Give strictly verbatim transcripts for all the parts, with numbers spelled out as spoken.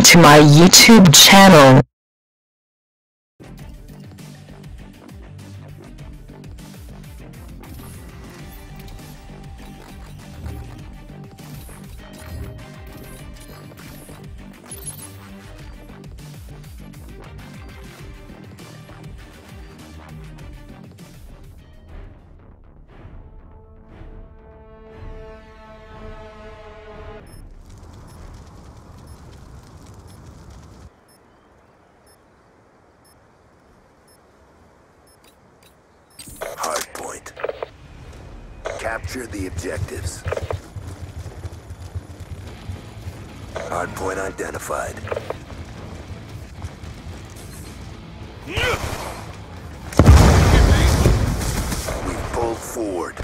subscribing to my YouTube channel. Hardpoint. Capture the objectives. Hardpoint identified. We've pulled forward.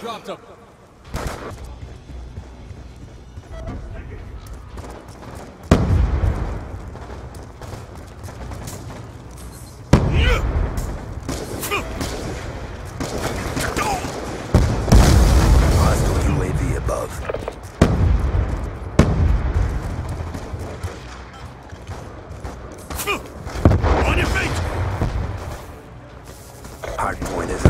Dropped up. Hostile U A V above. On your feet. Hardpoint is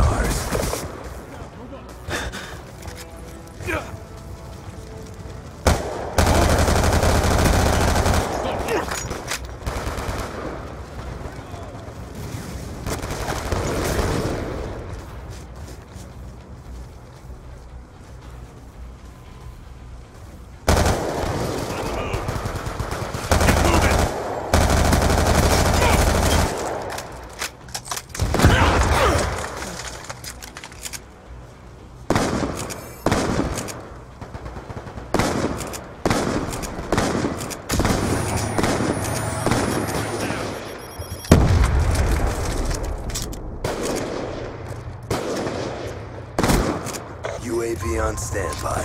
ours. U A V on standby.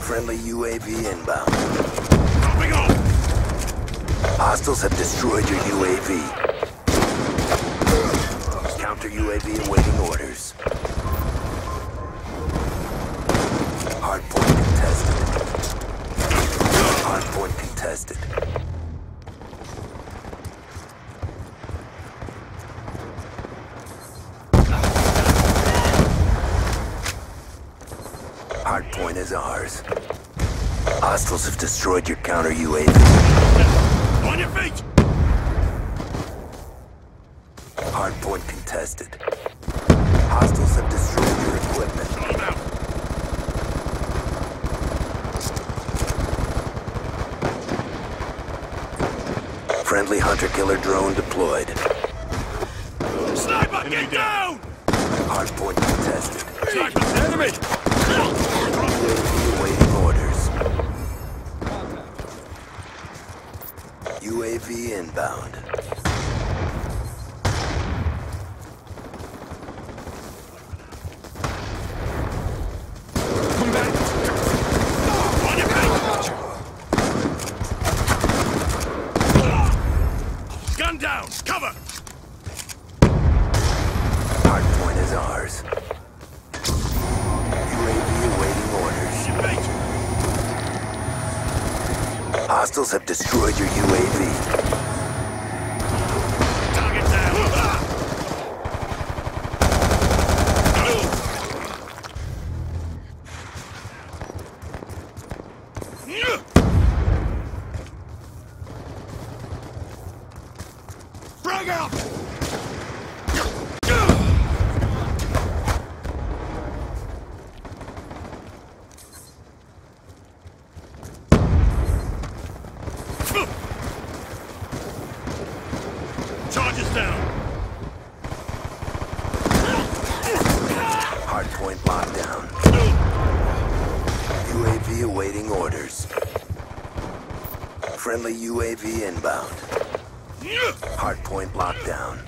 Friendly U A V inbound. Hostiles have destroyed your U A V. Counter U A V awaiting orders. Hardpoint contested. Hardpoint contested. Hardpoint is ours. Hostiles have destroyed your counter U A V. On your feet! Hardpoint contested. Hostiles have destroyed your equipment. Friendly hunter-killer drone deployed. Sniper, get down! Hardpoint contested. Enemy! U A V awaiting orders. U A V inbound. Gun down! Cover! Hardpoint is ours. Hostiles have destroyed your U A V. Target down. Bring up. Charges down. Hardpoint lockdown. U A V awaiting orders. Friendly U A V inbound. Hardpoint lockdown.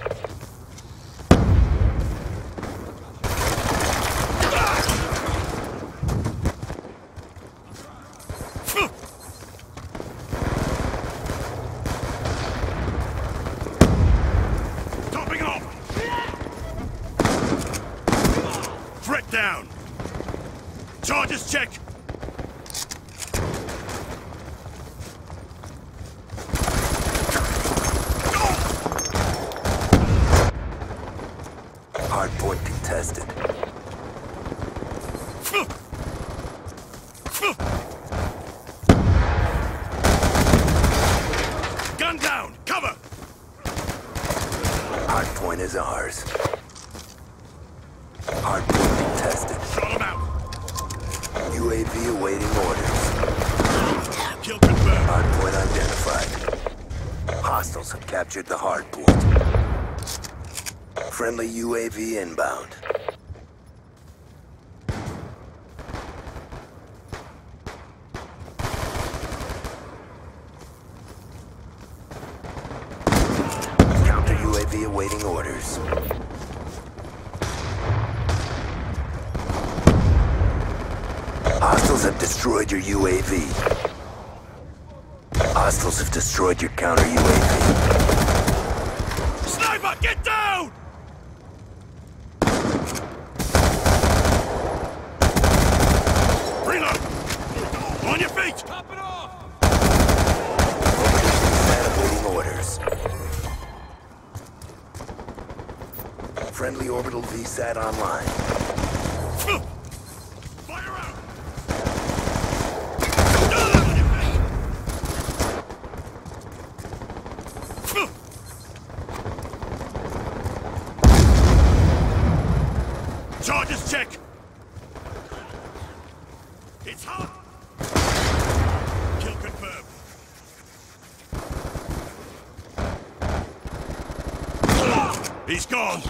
Charges check! Hardpoint contested. Gun down! Cover! Hardpoint is ours. Hardpoint contested. Shot him out! U A V awaiting orders. Kill confirmed. Hardpoint identified. Hostiles have captured the hardpoint. Friendly U A V inbound. Counter U A V awaiting orders. Hostiles have destroyed your U A V. Hostiles have destroyed your counter U A V. Sniper, get down! Reload! On your feet! Top it off! Orbital V SAT orders. Friendly orbital V SAT online. Charges check! It's hot! Kill confirmed. Ah, he's gone!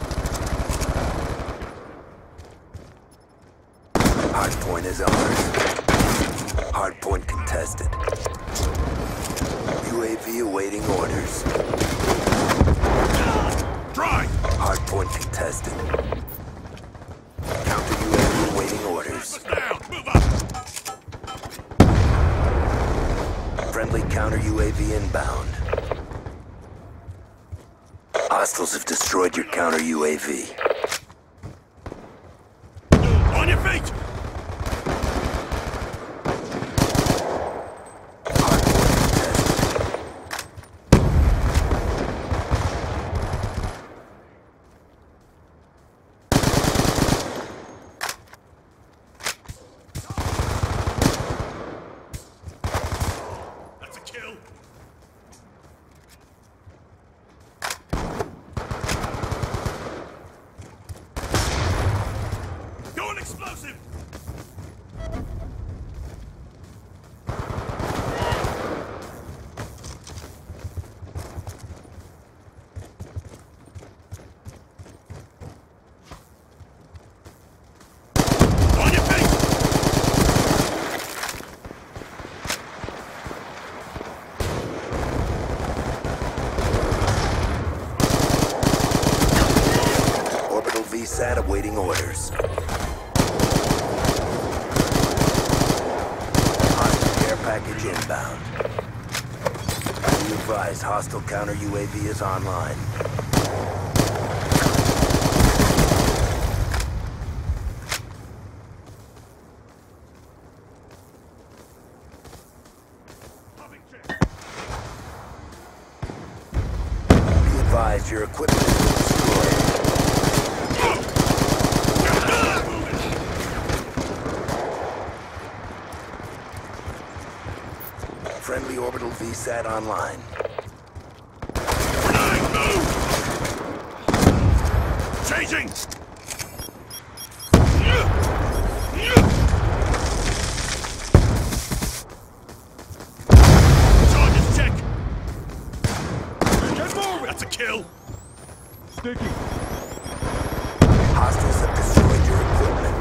Hardpoint is ours. Hardpoint contested. U A V awaiting orders. Drive! Hardpoint contested. Friendly counter U A V inbound. Hostiles have destroyed your counter U A V. On your feet! Explosive! Orbital V SAT awaiting orders. Package inbound. Be advised, hostile counter U A V is online. Be advised, your equipment is destroyed. Friendly orbital V SAT online. Grenade, move! Changing! Charges check! Get moving! That's a kill! Sticky! Hostiles have destroyed your equipment.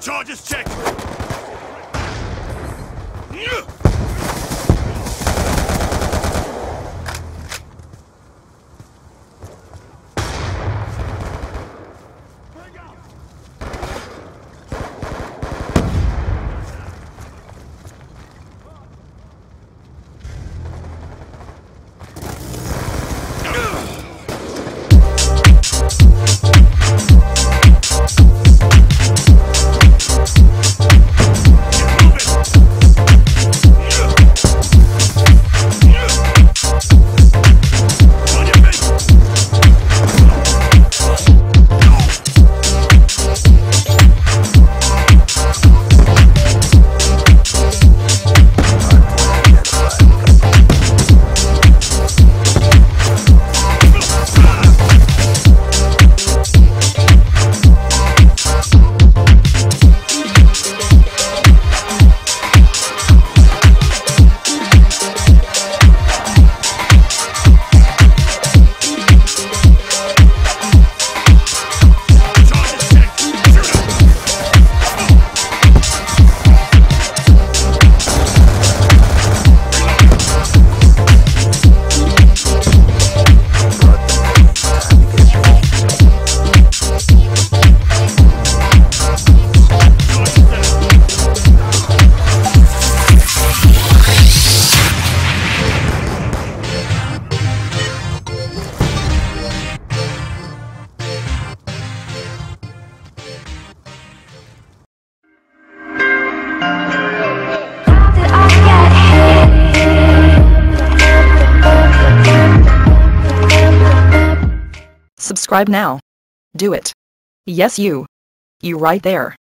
Charges check! Bring out! Subscribe now. Do it. Yes, you. You right there.